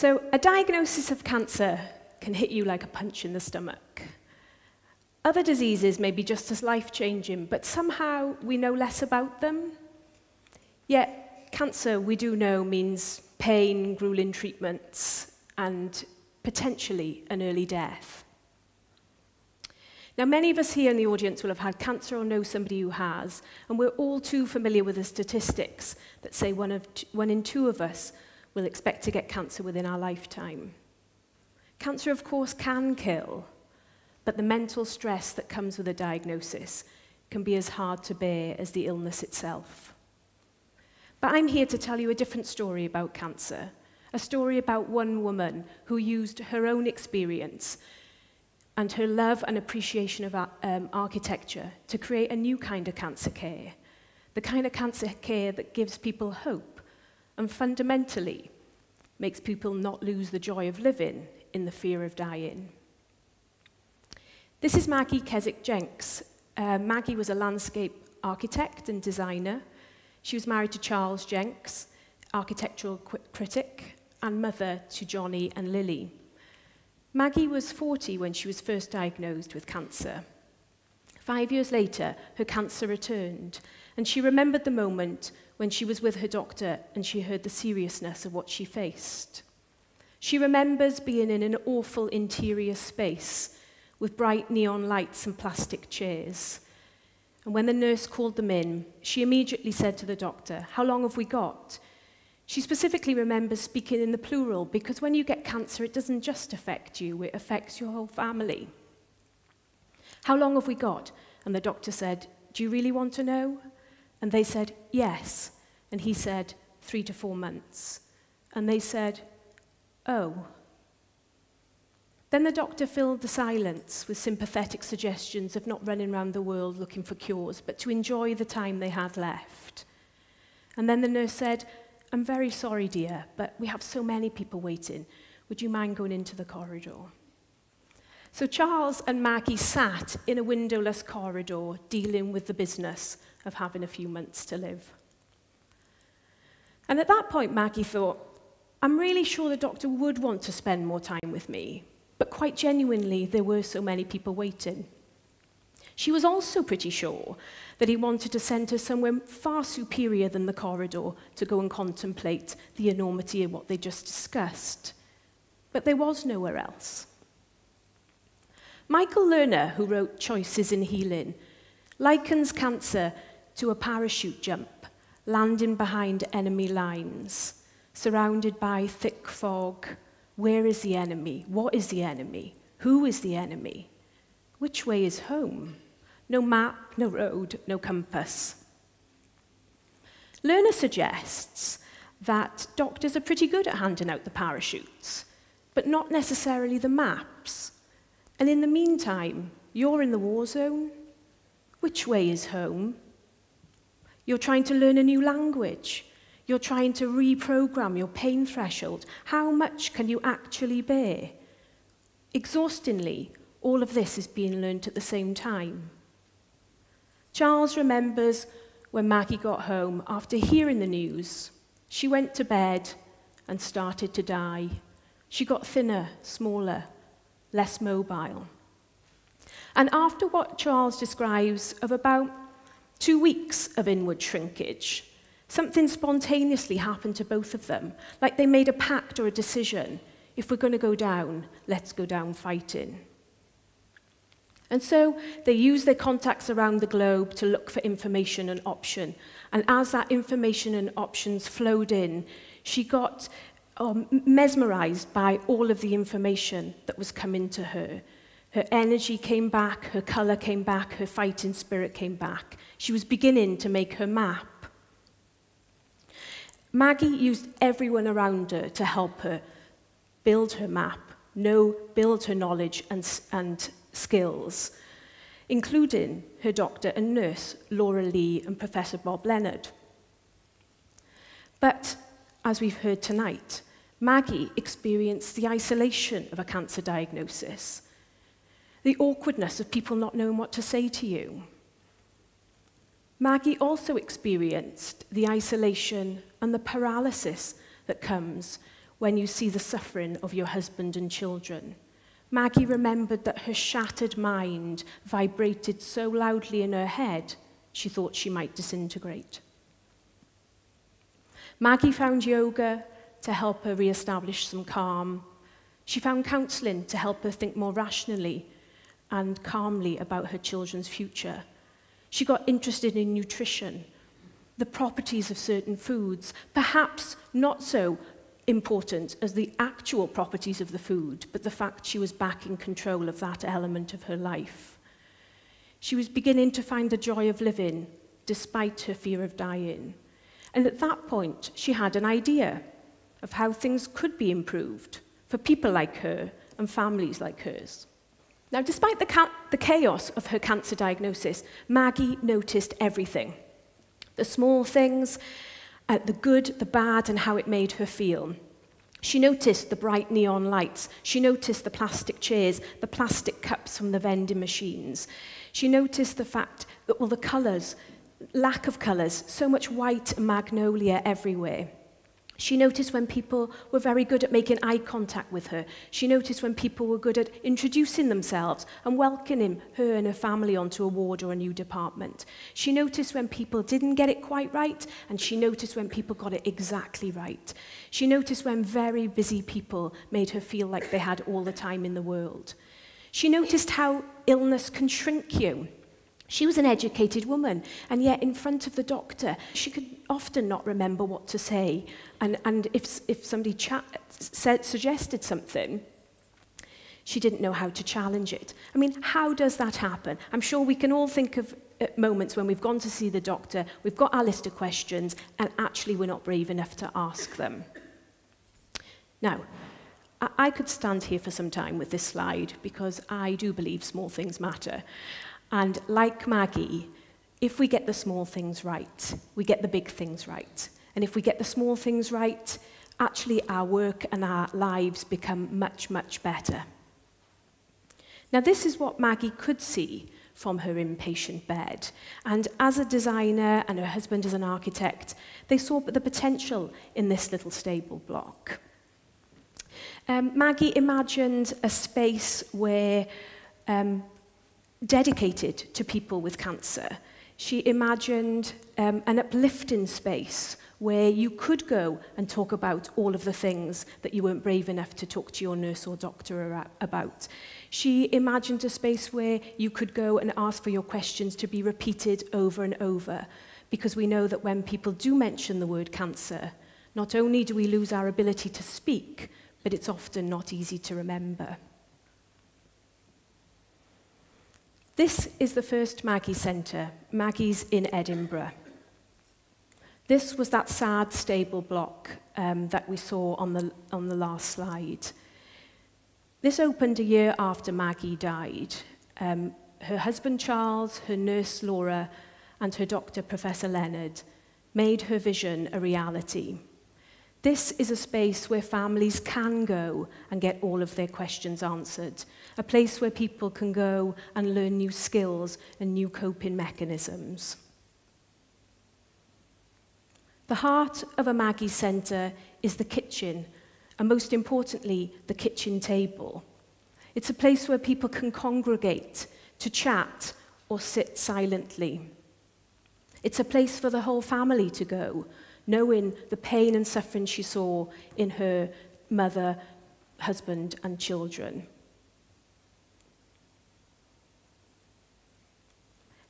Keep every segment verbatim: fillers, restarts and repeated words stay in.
So a diagnosis of cancer can hit you like a punch in the stomach. Other diseases may be just as life-changing, but somehow we know less about them. Yet cancer, we do know, means pain, grueling treatments, and potentially an early death. Now, many of us here in the audience will have had cancer or know somebody who has, and we're all too familiar with the statistics that say one, of t one in two of us will expect to get cancer within our lifetime. Cancer, of course, can kill, but the mental stress that comes with a diagnosis can be as hard to bear as the illness itself. But I'm here to tell you a different story about cancer, a story about one woman who used her own experience and her love and appreciation of um, architecture to create a new kind of cancer care, the kind of cancer care that gives people hope and fundamentally makes people not lose the joy of living in the fear of dying. This is Maggie Keswick Jencks. Uh, Maggie was a landscape architect and designer. She was married to Charles Jencks, architectural critic, and mother to Johnny and Lily. Maggie was forty when she was first diagnosed with cancer. Five years later, her cancer returned, and she remembered the moment when she was with her doctor and she heard the seriousness of what she faced. She remembers being in an awful interior space with bright neon lights and plastic chairs. And when the nurse called them in, she immediately said to the doctor, "How long have we got?" She specifically remembers speaking in the plural, because when you get cancer, it doesn't just affect you, it affects your whole family. "How long have we got?" And the doctor said, "Do you really want to know?" And they said, "Yes." And he said, three to four months. And they said, "Oh." Then the doctor filled the silence with sympathetic suggestions of not running around the world looking for cures, but to enjoy the time they had left. And then the nurse said, "I'm very sorry, dear, but we have so many people waiting. Would you mind going into the corridor?" So Charles and Maggie sat in a windowless corridor, dealing with the business of having a few months to live. And at that point, Maggie thought, "I'm really sure the doctor would want to spend more time with me." But quite genuinely, there were so many people waiting. She was also pretty sure that he wanted to send her somewhere far superior than the corridor to go and contemplate the enormity of what they just discussed. But there was nowhere else. Michael Lerner, who wrote Choices in Healing, likens cancer to a parachute jump, landing behind enemy lines, surrounded by thick fog. Where is the enemy? What is the enemy? Who is the enemy? Which way is home? No map, no road, no compass. Lerner suggests that doctors are pretty good at handing out the parachutes, but not necessarily the maps. And in the meantime, you're in the war zone. Which way is home? You're trying to learn a new language. You're trying to reprogram your pain threshold. How much can you actually bear? Exhaustingly, all of this is being learned at the same time. Charles remembers when Maggie got home after hearing the news. She went to bed and started to die. She got thinner, smaller, less mobile. And after what Charles describes of about two weeks of inward shrinkage, something spontaneously happened to both of them, like they made a pact or a decision. If we're going to go down, let's go down fighting. And so they used their contacts around the globe to look for information and option. And as that information and options flowed in, she got um, mesmerized by all of the information that was coming to her. Her energy came back, her color came back, her fighting spirit came back. She was beginning to make her map. Maggie used everyone around her to help her build her map, know, build her knowledge and, and skills, including her doctor and nurse, Laura Lee and Professor Bob Leonard. But, as we've heard tonight, Maggie experienced the isolation of a cancer diagnosis, the awkwardness of people not knowing what to say to you. Maggie also experienced the isolation and the paralysis that comes when you see the suffering of your husband and children. Maggie remembered that her shattered mind vibrated so loudly in her head, she thought she might disintegrate. Maggie found yoga to help her re-establish some calm. She found counselling to help her think more rationally and calmly about her children's future. She got interested in nutrition, the properties of certain foods, perhaps not so important as the actual properties of the food, but the fact she was back in control of that element of her life. She was beginning to find the joy of living, despite her fear of dying. And at that point, she had an idea of how things could be improved for people like her and families like hers. Now, despite the, ca the chaos of her cancer diagnosis, Maggie noticed everything. The small things, uh, the good, the bad, and how it made her feel. She noticed the bright neon lights. She noticed the plastic chairs, the plastic cups from the vending machines. She noticed the fact that, well, the colours, lack of colours, so much white and magnolia everywhere. She noticed when people were very good at making eye contact with her. She noticed when people were good at introducing themselves and welcoming her and her family onto a ward or a new department. She noticed when people didn't get it quite right, and she noticed when people got it exactly right. She noticed when very busy people made her feel like they had all the time in the world. She noticed how illness can shrink you. She was an educated woman, and yet in front of the doctor, she could often not remember what to say. And, and if, if somebody cha said, suggested something, she didn't know how to challenge it. I mean, how does that happen? I'm sure we can all think of uh, moments when we've gone to see the doctor, we've got our list of questions, and actually we're not brave enough to ask them. Now, I, I could stand here for some time with this slide, because I do believe small things matter. And like Maggie, if we get the small things right, we get the big things right. And if we get the small things right, actually our work and our lives become much, much better. Now, this is what Maggie could see from her inpatient bed. And as a designer and her husband as an architect, they saw the potential in this little stable block. Um, Maggie imagined a space where um, dedicated to people with cancer. She imagined um, an uplifting space where you could go and talk about all of the things that you weren't brave enough to talk to your nurse or doctor about. She imagined a space where you could go and ask for your questions to be repeated over and over, because we know that when people do mention the word cancer, not only do we lose our ability to speak, but it's often not easy to remember. This is the first Maggie Centre, Maggie's in Edinburgh. This was that sad stable block um, that we saw on the, on the last slide. This opened a year after Maggie died. Um, her husband Charles, her nurse Laura, and her doctor Professor Leonard made her vision a reality. This is a space where families can go and get all of their questions answered, a place where people can go and learn new skills and new coping mechanisms. The heart of a Maggie Centre is the kitchen, and most importantly, the kitchen table. It's a place where people can congregate, to chat, or sit silently. It's a place for the whole family to go, knowing the pain and suffering she saw in her mother, husband, and children.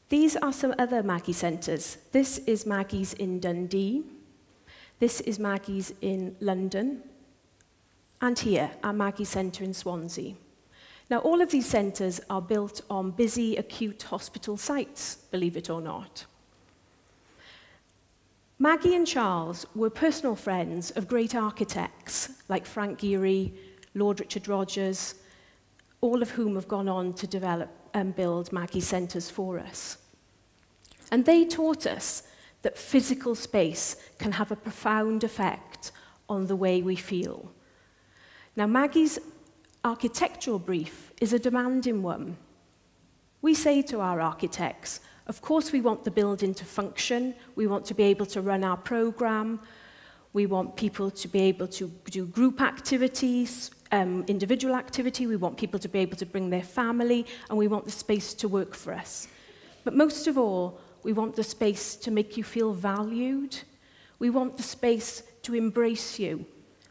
These are some other Maggie centres. This is Maggie's in Dundee. This is Maggie's in London. And here, our Maggie Centre in Swansea. Now, all of these centres are built on busy, acute hospital sites, believe it or not. Maggie and Charles were personal friends of great architects like Frank Gehry, Lord Richard Rogers, all of whom have gone on to develop and build Maggie centres for us. And they taught us that physical space can have a profound effect on the way we feel. Now, Maggie's architectural brief is a demanding one. We say to our architects, of course, we want the building to function. We want to be able to run our program. We want people to be able to do group activities, um, individual activity. We want people to be able to bring their family, and we want the space to work for us. But most of all, we want the space to make you feel valued. We want the space to embrace you.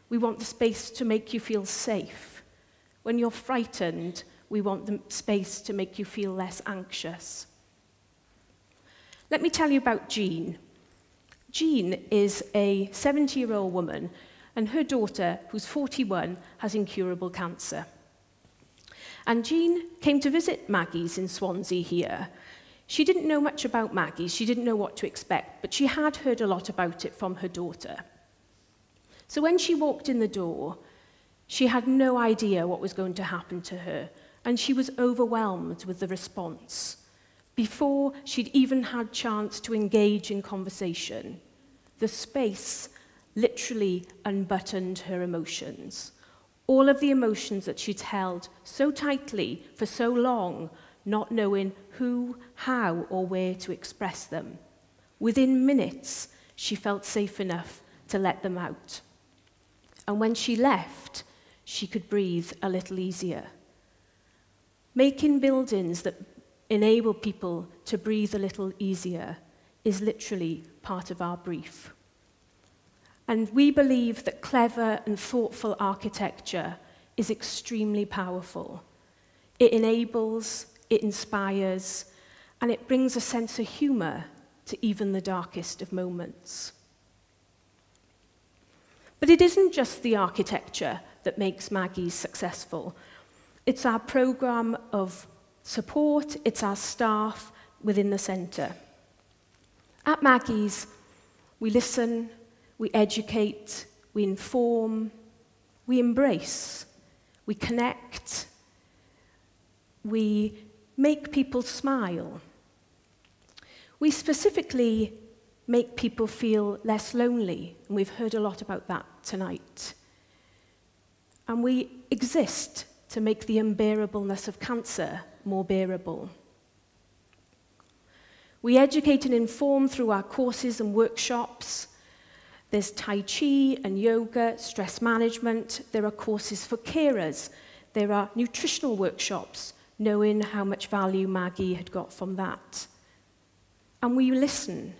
We want the space to make you feel safe. When you're frightened, we want the space to make you feel less anxious. Let me tell you about Jean. Jean is a seventy-year-old woman, and her daughter, who's forty-one, has incurable cancer. And Jean came to visit Maggie's in Swansea here. She didn't know much about Maggie's, she didn't know what to expect, but she had heard a lot about it from her daughter. So when she walked in the door, she had no idea what was going to happen to her, and she was overwhelmed with the response, before she'd even had chance to engage in conversation. The space literally unbuttoned her emotions. All of the emotions that she'd held so tightly for so long, not knowing who, how, or where to express them. Within minutes, she felt safe enough to let them out. And when she left, she could breathe a little easier. Making buildings that enable people to breathe a little easier is literally part of our brief. And we believe that clever and thoughtful architecture is extremely powerful. It enables, it inspires, and it brings a sense of humor to even the darkest of moments. But it isn't just the architecture that makes Maggie's successful. It's our program of support, it's our staff within the centre. At Maggie's, we listen, we educate, we inform, we embrace, we connect, we make people smile. We specifically make people feel less lonely, and we've heard a lot about that tonight. And we exist to make the unbearableness of cancer more bearable. We educate and inform through our courses and workshops. There's Tai Chi and yoga, stress management. There are courses for carers. There are nutritional workshops, knowing how much value Maggie had got from that. And we listen.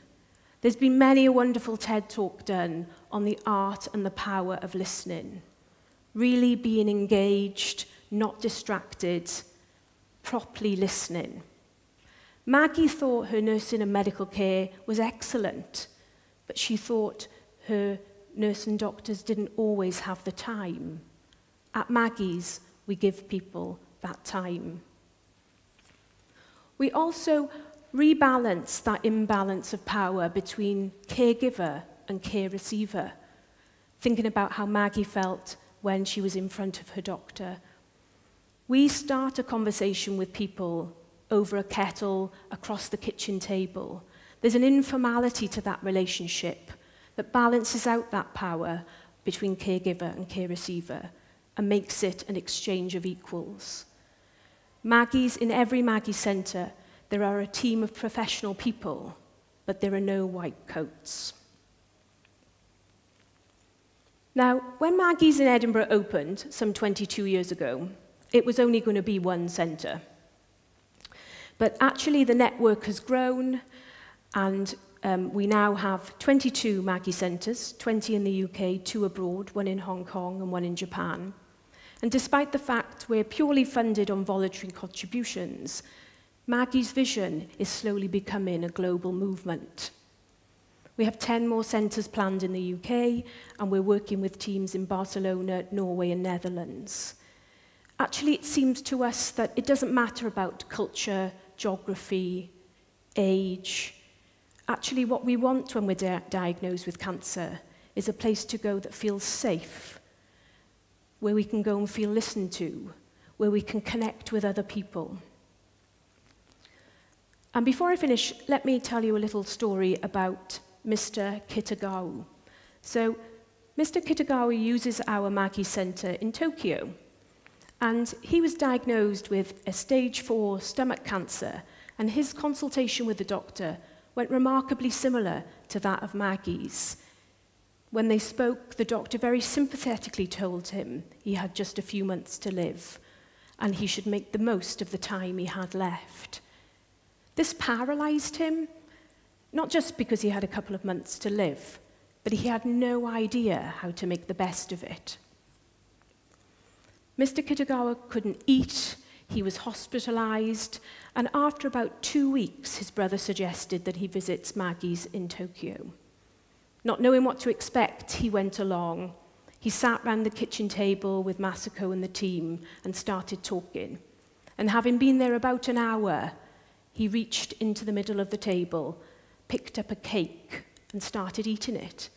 There's been many a wonderful TED Talk done on the art and the power of listening. Really being engaged, not distracted, properly listening. Maggie thought her nursing and medical care was excellent, but she thought her nurse and doctors didn't always have the time. At Maggie's, we give people that time. We also rebalance that imbalance of power between caregiver and care receiver, thinking about how Maggie felt when she was in front of her doctor. We start a conversation with people over a kettle, across the kitchen table. There's an informality to that relationship that balances out that power between caregiver and care receiver and makes it an exchange of equals. Maggie's, in every Maggie Centre, there are a team of professional people, but there are no white coats. Now, when Maggie's in Edinburgh opened some twenty-two years ago, it was only going to be one centre. But actually, the network has grown, and um, we now have twenty-two Maggie centres, twenty in the U K, two abroad, one in Hong Kong and one in Japan. And despite the fact we're purely funded on voluntary contributions, Maggie's vision is slowly becoming a global movement. We have ten more centres planned in the U K, and we're working with teams in Barcelona, Norway and Netherlands. Actually, it seems to us that it doesn't matter about culture, geography, age. Actually, what we want when we're di- diagnosed with cancer is a place to go that feels safe, where we can go and feel listened to, where we can connect with other people. And before I finish, let me tell you a little story about Mister Kitagawa. So, Mister Kitagawa uses our Maggie Centre in Tokyo. And he was diagnosed with a stage four stomach cancer, and his consultation with the doctor went remarkably similar to that of Maggie's. When they spoke, the doctor very sympathetically told him he had just a few months to live and he should make the most of the time he had left. This paralysed him, not just because he had a couple of months to live, but he had no idea how to make the best of it. Mister Kitagawa couldn't eat, he was hospitalised, and after about two weeks, his brother suggested that he visits Maggie's in Tokyo. Not knowing what to expect, he went along. He sat round the kitchen table with Masako and the team and started talking. And having been there about an hour, he reached into the middle of the table, picked up a cake, and started eating it.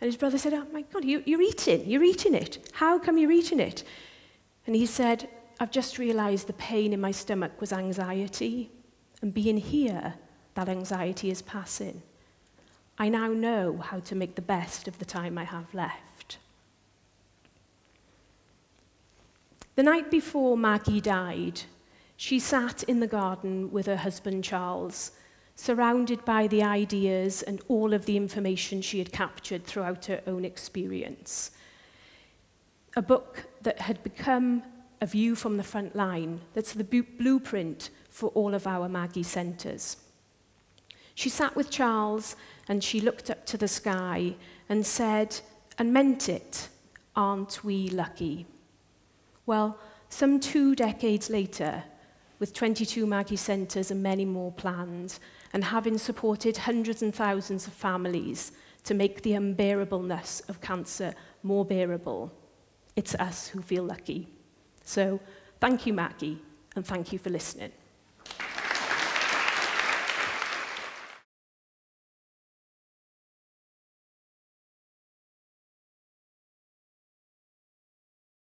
And his brother said, "Oh my God, you, you're eating, you're eating it. How come you're eating it?" And he said, "I've just realized the pain in my stomach was anxiety, and being here, that anxiety is passing. I now know how to make the best of the time I have left." The night before Maggie died, she sat in the garden with her husband Charles, surrounded by the ideas and all of the information she had captured throughout her own experience. A book that had become A View from the Front Line, that's the blueprint for all of our Maggie centres. She sat with Charles and she looked up to the sky and said, and meant it, "Aren't we lucky?" Well, some two decades later, with twenty-two Maggie centres and many more planned, and having supported hundreds and thousands of families to make the unbearableness of cancer more bearable, it's us who feel lucky. So, thank you, Maggie, and thank you for listening.